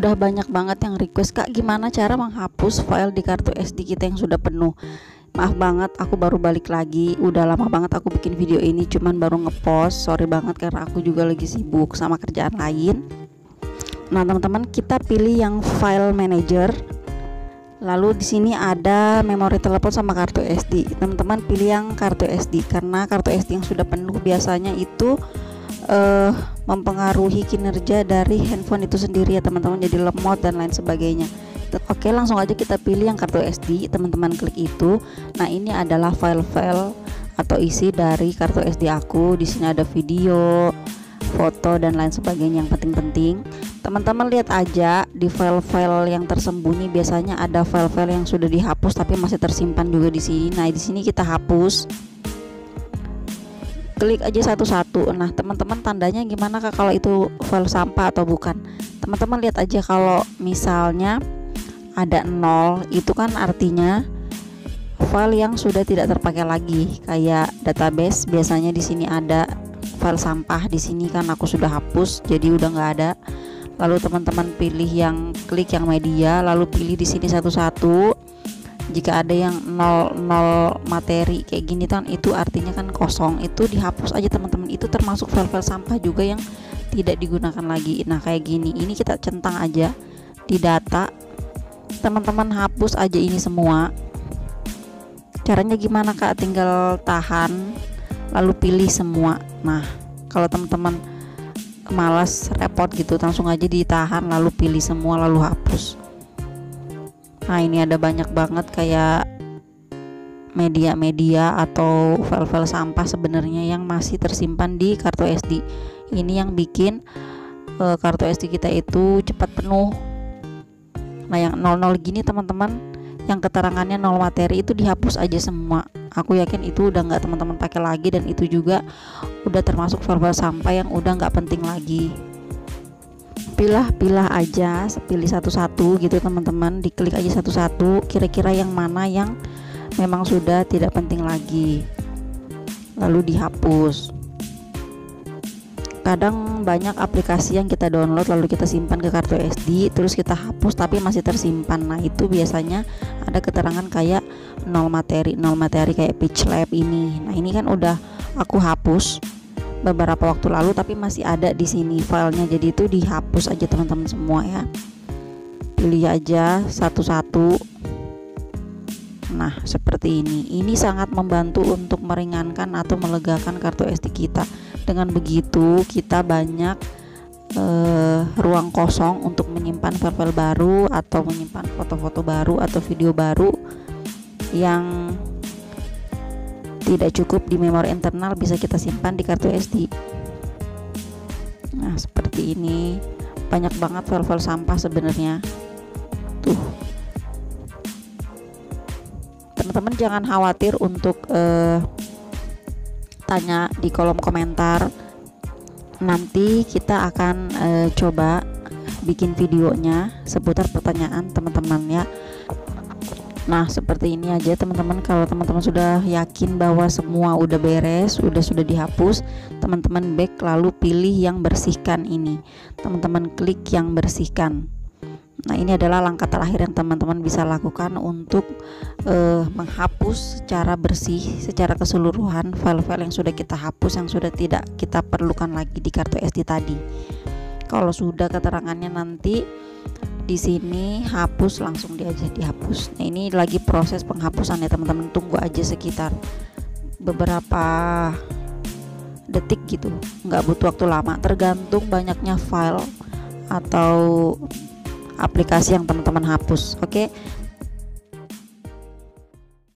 udah banyak banget yang request, Kak, gimana cara menghapus file di kartu SD kita yang sudah penuh. Maaf banget, aku baru balik lagi. Udah lama banget aku bikin video ini, cuman baru ngepost. Sorry banget karena aku juga lagi sibuk sama kerjaan lain. Nah, teman-teman, kita pilih yang file manager. Lalu di sini ada memori telepon sama kartu SD. Teman-teman pilih yang kartu SD karena kartu SD yang sudah penuh biasanya itu mempengaruhi kinerja dari handphone itu sendiri ya, teman-teman. Jadi lemot dan lain sebagainya. Oke, langsung aja kita pilih yang kartu SD, teman-teman klik itu. Nah, ini adalah file-file atau isi dari kartu SD aku. Di sini ada video, foto dan lain sebagainya yang penting-penting. Teman-teman lihat aja di file-file yang tersembunyi, biasanya ada file-file yang sudah dihapus tapi masih tersimpan juga di sini. Nah, di sini kita hapus. Klik aja satu-satu. Nah, teman-teman tandanya gimana Kak kalau itu file sampah atau bukan? Teman-teman lihat aja, kalau misalnya ada 0 itu kan artinya file yang sudah tidak terpakai lagi. Kayak database biasanya di sini ada file sampah, di sini kan aku sudah hapus jadi udah nggak ada. Lalu teman-teman pilih yang klik yang media, lalu pilih di sini satu-satu. Jika ada yang 00 materi kayak gini kan itu artinya kan kosong, itu dihapus aja teman-teman. Itu termasuk file-file sampah juga yang tidak digunakan lagi. Nah, kayak gini ini kita centang aja di data, teman-teman hapus aja ini semua. Caranya gimana Kak? Tinggal tahan lalu pilih semua. Nah, kalau teman-teman malas repot gitu, langsung aja ditahan lalu pilih semua lalu hapus. Nah, ini ada banyak banget kayak media-media atau file-file sampah sebenarnya yang masih tersimpan di kartu SD. Ini yang bikin kartu SD kita itu cepat penuh. Nah, yang 00 gini teman-teman, yang keterangannya 0 materi itu dihapus aja semua. Aku yakin itu udah nggak teman-teman pakai lagi dan itu juga udah termasuk file sampah yang udah nggak penting lagi. Pilah-pilah aja, pilih satu-satu gitu teman-teman, diklik aja satu-satu, kira-kira yang mana yang memang sudah tidak penting lagi lalu dihapus. Kadang banyak aplikasi yang kita download lalu kita simpan ke kartu SD terus kita hapus tapi masih tersimpan. Nah, itu biasanya ada keterangan kayak 0 materi kayak Pitch Lab ini. Nah, ini kan udah aku hapus beberapa waktu lalu tapi masih ada di sini filenya, jadi itu dihapus aja teman-teman semua ya. Pilih aja satu-satu. Nah, seperti ini sangat membantu untuk meringankan atau melegakan kartu SD kita. Dengan begitu kita banyak ruang kosong untuk menyimpan file-file baru atau menyimpan foto-foto baru atau video baru yang tidak cukup di memori internal, bisa kita simpan di kartu SD. Nah, seperti ini banyak banget file-file sampah sebenarnya tuh. Teman-teman jangan khawatir untuk tanya di kolom komentar. Nanti kita akan coba bikin videonya seputar pertanyaan teman-teman ya. Nah, seperti ini aja teman-teman. Kalau teman-teman sudah yakin bahwa semua udah beres, sudah dihapus, teman-teman back lalu pilih yang bersihkan ini. Teman-teman klik yang bersihkan. Nah, ini adalah langkah terakhir yang teman-teman bisa lakukan untuk menghapus secara bersih, secara keseluruhan file-file yang sudah kita hapus, yang sudah tidak kita perlukan lagi di kartu SD tadi. Kalau sudah keterangannya nanti di sini hapus, langsung dihapus. Nah, ini lagi proses penghapusan ya teman-teman, tunggu aja sekitar beberapa detik gitu, nggak butuh waktu lama, tergantung banyaknya file atau aplikasi yang teman-teman hapus. Oke.